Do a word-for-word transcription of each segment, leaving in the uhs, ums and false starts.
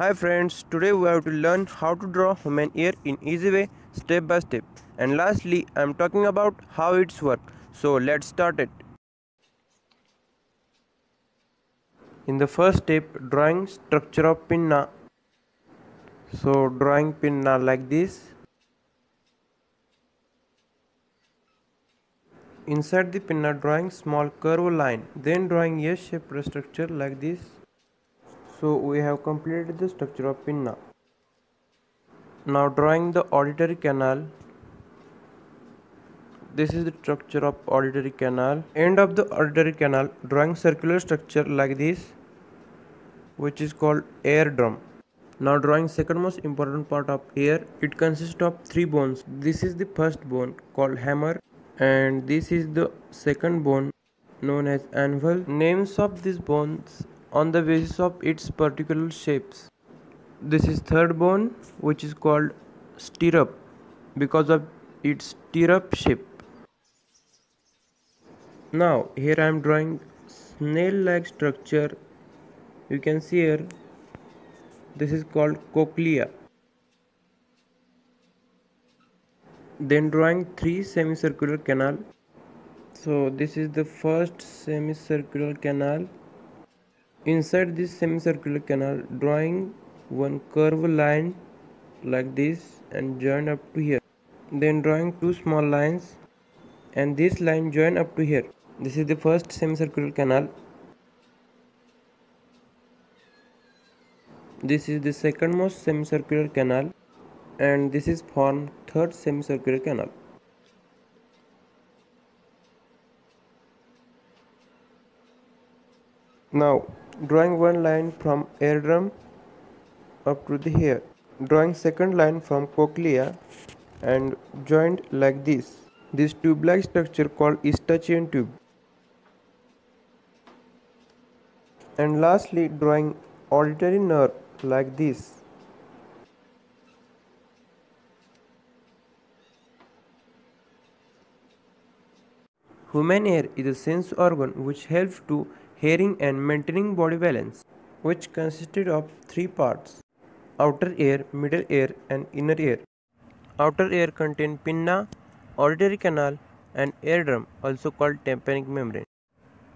Hi friends, today we have to learn how to draw human ear in easy way, step by step. And lastly, I am talking about how it's work. So let's start it. In the first step, drawing structure of pinna. So drawing pinna like this. Inside the pinna, drawing small curved line. Then drawing a shaped structure like this. So we have completed the structure of pinna. Now drawing the auditory canal. This is the structure of auditory canal. End of the auditory canal, drawing circular structure like this, which is called eardrum. Now drawing second most important part of ear. It consists of three bones. This is the first bone called hammer, and this is the second bone known as anvil. Names of these bones on the basis of its particular shapes. This is third bone, which is called stirrup because of its stirrup shape. Now here I am drawing snail-like structure. You can see here. This is called cochlea. Then drawing three semicircular canal. So this is the first semicircular canal. Inside this semicircular canal, drawing one curved line like this and join up to here. Then drawing two small lines and this line join up to here. This is the first semicircular canal. This is the second most semicircular canal, and this is formed third semicircular canal. Now drawing one line from eardrum up to the here, drawing second line from cochlea and joined like this. This tube-like structure called eustachian tube. And lastly, drawing auditory nerve like this. Human ear is a sense organ which helps to hearing and maintaining body balance, which consisted of three parts: outer ear, middle ear, and inner ear. Outer ear contains pinna, auditory canal, and eardrum, also called tympanic membrane.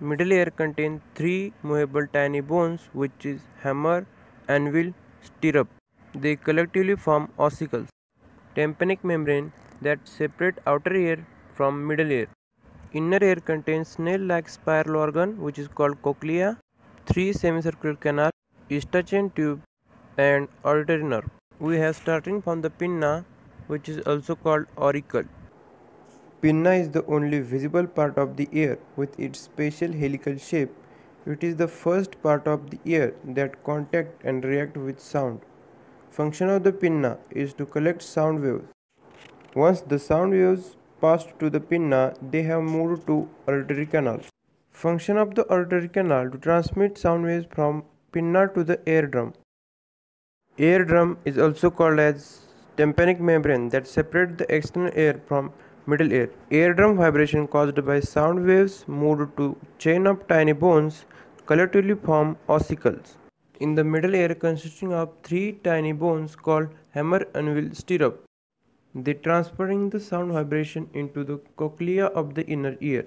Middle ear contains three movable tiny bones, which is hammer, anvil, stirrup. They collectively form ossicles. Tympanic membrane that separate outer ear from middle ear. Inner ear contains snail-like spiral organ, which is called cochlea, three semicircular canal, eustachian tube, and auditory nerve. We have starting from the pinna, which is also called auricle. Pinna is the only visible part of the ear with its special helical shape. It is the first part of the ear that contact and react with sound. Function of the pinna is to collect sound waves. Once the sound waves pass to the pinna, they have moved to auditory canal. Function of the auditory canal to transmit sound waves from pinna to the eardrum. Eardrum is also called as tympanic membrane that separates the external ear from middle ear. Eardrum vibration caused by sound waves moved to chain of tiny bones, collectively form ossicles. In the middle ear, consisting of three tiny bones called hammer, anvil, stirrup. They transferring the sound vibration into the cochlea of the inner ear.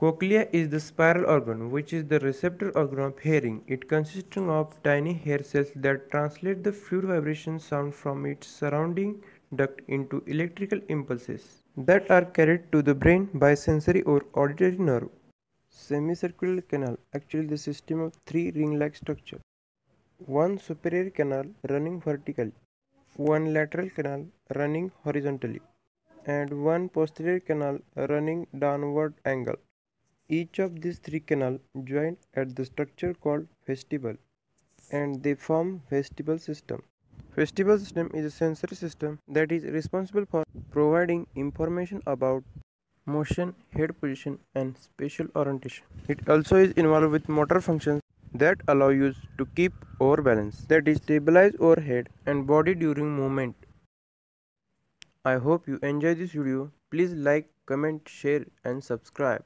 Cochlea is the spiral organ, which is the receptor organ of hearing. It consisting of tiny hair cells that translate the fluid vibration sound from its surrounding duct into electrical impulses that are carried to the brain by sensory or auditory nerve. Semicircular canal, actually the system of three ring-like structure. One superior canal running vertically, one lateral canal running horizontally, and one posterior canal running downward angle. Each of these three canals joined at the structure called vestibule, and they form vestibular system. Vestibular system is a sensory system that is responsible for providing information about motion, head position, and spatial orientation. It also is involved with motor functions that allow you to keep our balance, that is stabilize our head and body during movement. I hope you enjoy this video. Please like, comment, share, and subscribe.